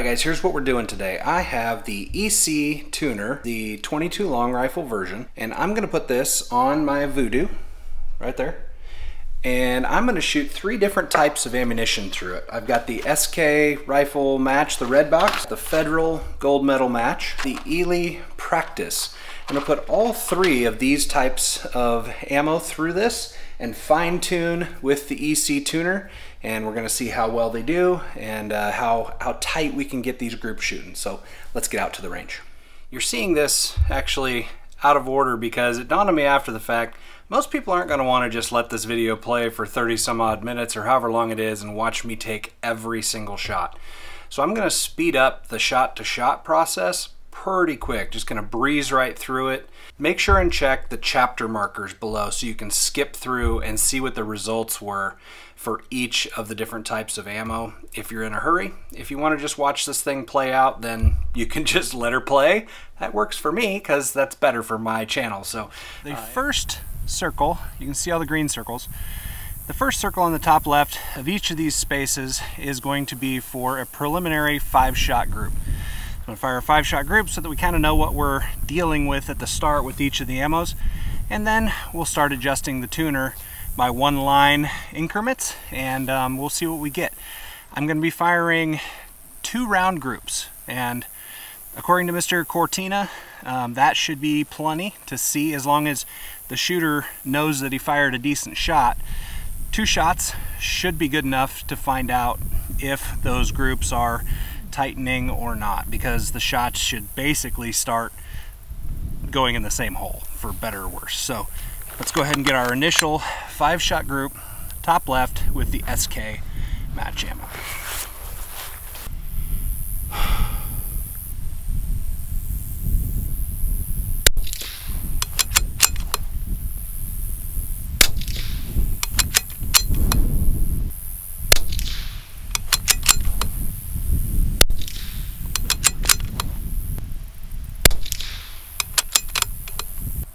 Alright guys, here's what we're doing today. I have the EC tuner, the 22 long rifle version, and I'm going to put this on my Vudoo, right there. And I'm going to shoot three different types of ammunition through it. I've got the SK rifle match, the red box, the Federal Gold Medal match, the Ely practice. I'm going to put all three of these types of ammo through this and fine tune with the EC tuner, and we're going to see how well they do and how tight we can get these group shooting. So let's get out to the range. You're seeing this actually out of order because it dawned on me after the fact, most people aren't going to want to just let this video play for 30 some odd minutes or however long it is and watch me take every single shot. So I'm going to speed up the shot to shot process pretty quick, just going to breeze right through it. Make sure and check the chapter markers below so you can skip through and see what the results were for each of the different types of ammo if you're in a hurry. If you want to just watch this thing play out, then you can just let her play. That works for me because that's better for my channel. So the first circle, you can see all the green circles. The first circle on the top left of each of these spaces is going to be for a preliminary 5-shot group. I'm going to fire a 5-shot group so that we kind of know what we're dealing with at the start with each of the ammos, and then we'll start adjusting the tuner by 1-line increments, and we'll see what we get. I'm going to be firing 2-round groups, and according to Mr. Cortina, that should be plenty to see as long as the shooter knows that he fired a decent shot. 2 shots should be good enough to find out if those groups are tightening or not, because the shots should basically start going in the same hole, for better or worse. So let's go ahead and get our initial 5-shot group, top left, with the SK match ammo.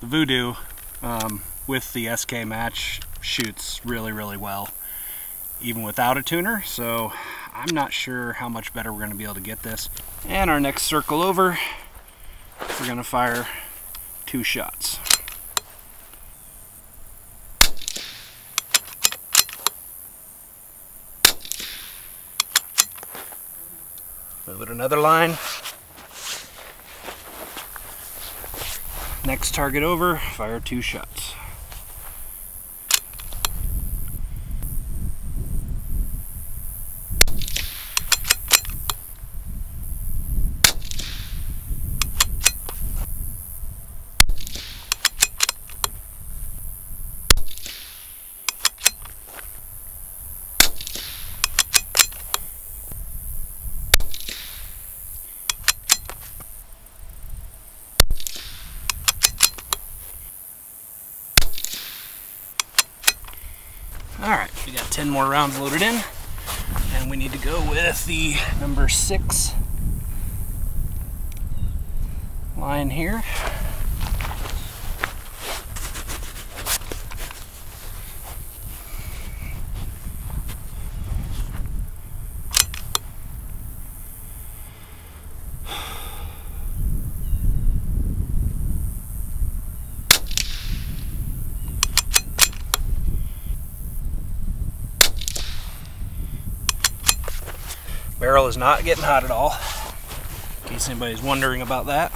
The Vudoo with the SK match shoots really, really well, even without a tuner, so I'm not sure how much better we're going to be able to get this. And our next circle over, we're going to fire 2 shots. Move it another line. Next target over, fire 2 shots. Alright, we got 10 more rounds loaded in, and we need to go with the number 6 line here. Barrel is not getting hot at all, in case anybody's wondering about that.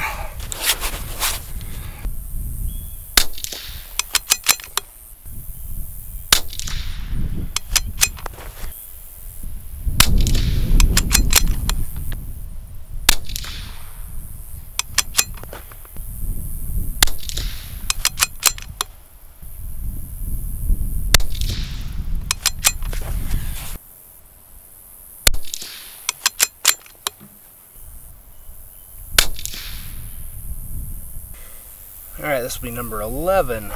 All right, this will be number 11.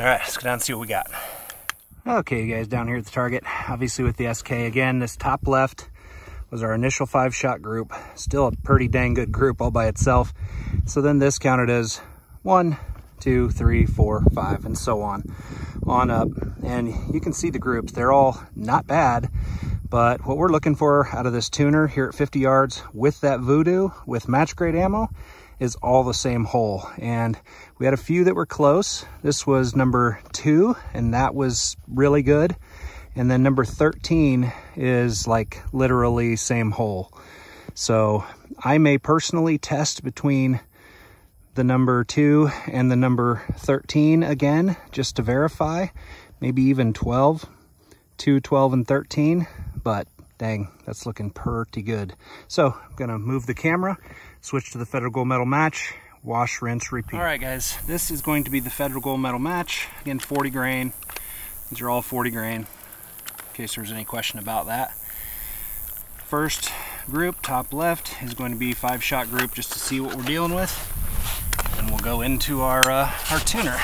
All right, let's go down and see what we got. Okay, you guys, down here at the target, obviously with the SK again, this top left was our initial 5-shot group. Still a pretty dang good group all by itself. So then this counted as 1, 2, 3, 4, 5, and so on up. And you can see the groups, they're all not bad, but what we're looking for out of this tuner here at 50 yards with that Vudoo, with match grade ammo, is all the same hole. And we had a few that were close. This was number 2, and that was really good. And then number 13 is like literally same hole. So I may personally test between the number 2 and the number 13 again, just to verify, maybe even 12, 2, 12, and 13, but dang, that's looking pretty good. So I'm gonna move the camera, switch to the Federal Gold Medal Match, wash, rinse, repeat. All right, guys, this is going to be the Federal Gold Medal Match. Again, 40 grain, these are all 40 grain. In case there's any question about that. First group, top left, is going to be 5-shot group, just to see what we're dealing with, and we'll go into our tuner.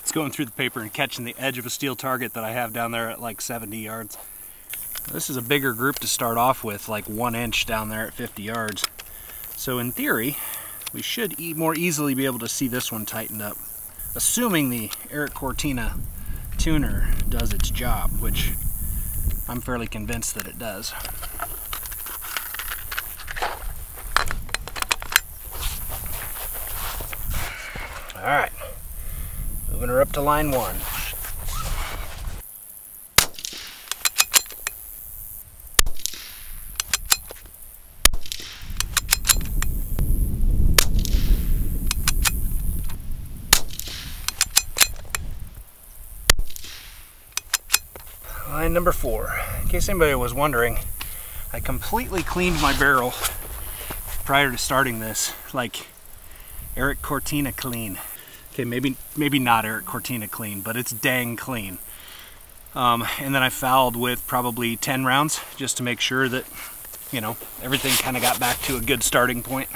It's going through the paper and catching the edge of a steel target that I have down there at like 70 yards. This is a bigger group to start off with, like 1 inch down there at 50 yards. So in theory, we should more easily be able to see this one tightened up. Assuming the Eric Cortina tuner does its job, which I'm fairly convinced that it does. All right. Moving her up to line 1. Line number 4. In case anybody was wondering, I completely cleaned my barrel prior to starting this, like Eric Cortina clean. Okay, maybe not Eric Cortina clean, but it's dang clean. And then I fouled with probably 10 rounds just to make sure that, you know, everything kind of got back to a good starting point.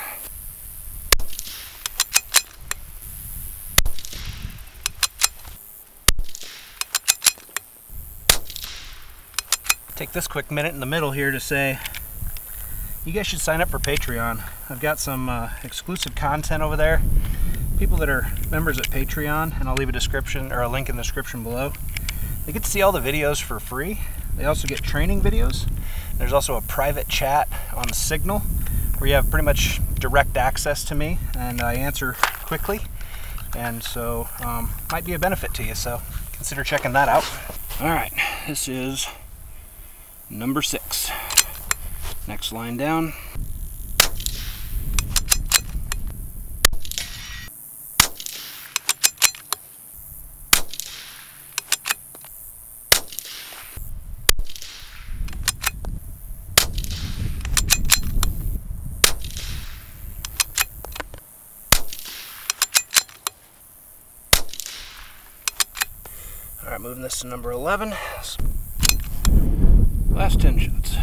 Take this quick minute in the middle here to say, you guys should sign up for Patreon. I've got some exclusive content over there. People that are members at Patreon, and I'll leave a description or a link in the description below, they get to see all the videos for free. They also get training videos. There's also a private chat on Signal where you have pretty much direct access to me, and I answer quickly, and so might be a benefit to you, so consider checking that out. All right, this is number 6. Next line down. All right, moving this to number 11. Last 10 shots.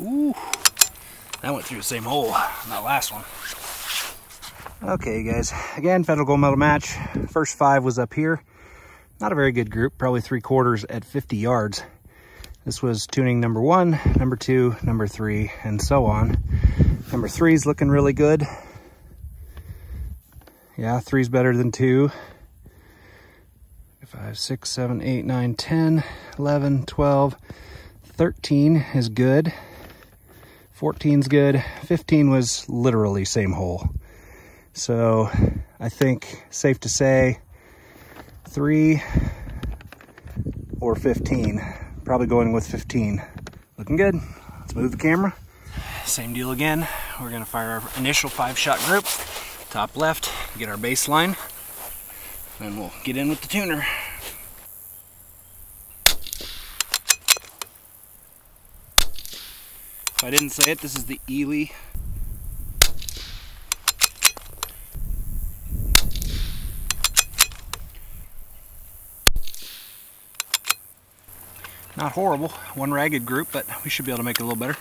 Ooh, that went through the same hole on that last one. Okay, you guys, again, Federal Gold Medal Match. First 5 was up here. Not a very good group, probably 3/4 at 50 yards. This was tuning number 1, number 2, number 3, and so on. Number 3's looking really good. Yeah, 3's better than 2. 5, 6, 7, 8, 9, 10, 11, 12, 13 is good. 14's good. 15 was literally same hole. So I think safe to say 3 or 15. Probably going with 15. Looking good. Let's move the camera. Same deal again. We're gonna fire our initial 5-shot group. Top left, get our baseline. Then we'll get in with the tuner. If I didn't say it, this is the Ely. Not horrible, one ragged group, but we should be able to make it a little better.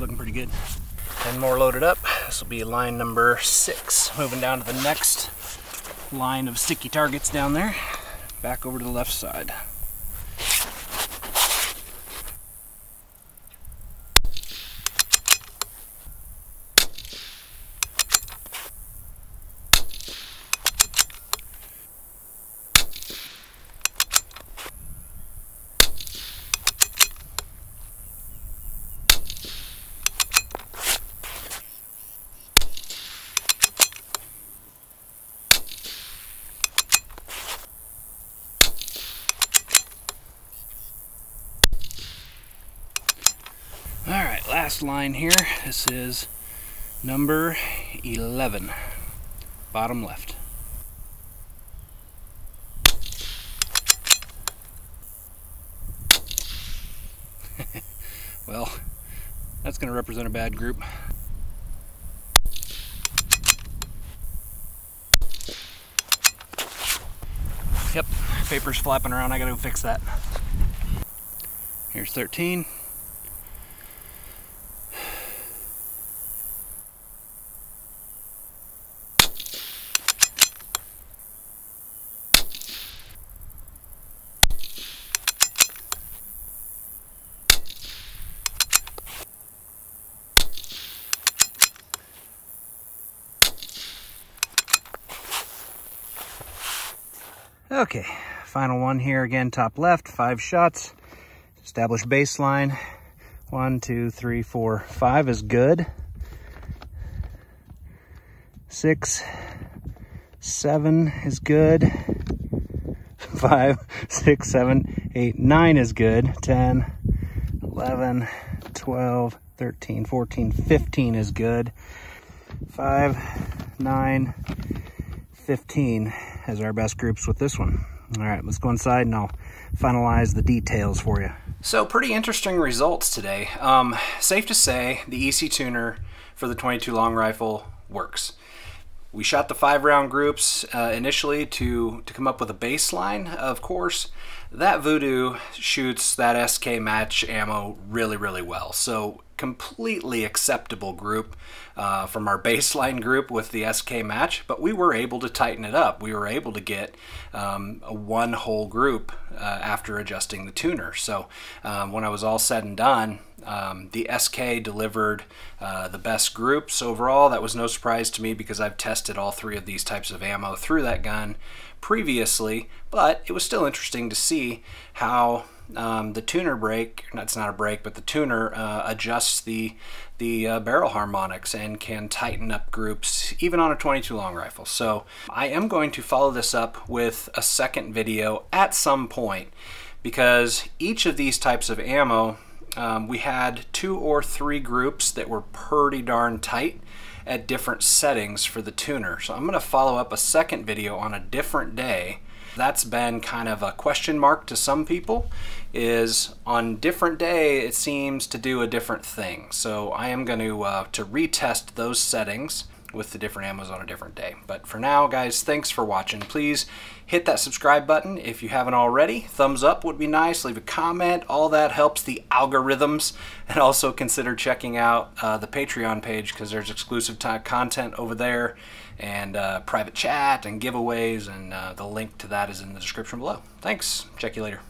Looking pretty good. 10 more loaded up. This will be line number 6. Moving down to the next line of sticky targets down there. Back over to the left side. Alright, last line here. This is number 11, bottom left. Well, that's going to represent a bad group. Yep, paper's flapping around. I got to go fix that. Here's 13. Okay, final one here again, top left, 5 shots. Establish baseline. 1, 2, 3, 4, 5 is good. 6, 7 is good. 5, 6, 7, 8, 9 is good. 10, 11, 12, 13, 14, 15 is good. 5, 9, 15 as our best groups with this one. All right, let's go inside and I'll finalize the details for you. So pretty interesting results today. Safe to say the EC tuner for the 22 long rifle works. We shot the 5-round groups initially to come up with a baseline. Of course, that Vudoo shoots that SK match ammo really, really well. So completely acceptable group from our baseline group with the SK match, but we were able to tighten it up. We were able to get a one whole group after adjusting the tuner. So when I was all said and done, the SK delivered the best groups overall. That was no surprise to me because I've tested all 3 of these types of ammo through that gun previously, but it was still interesting to see how the tuner break, it's not a break, but the tuner adjusts the barrel harmonics and can tighten up groups even on a 22 long rifle. So I am going to follow this up with a second video at some point, because each of these types of ammo, we had 2 or 3 groups that were pretty darn tight at different settings for the tuner. So I'm going to follow up a second video on a different day. That's been kind of a question mark to some people, is on different day it seems to do a different thing. So I am going to retest those settings with the different ammos on a different day. But for now, guys, thanks for watching. Please hit that subscribe button if you haven't already. Thumbs up would be nice. Leave a comment. All that helps the algorithms. And also consider checking out the Patreon page, because there's exclusive content over there, and private chat and giveaways, and the link to that is in the description below. Thanks. Check you later.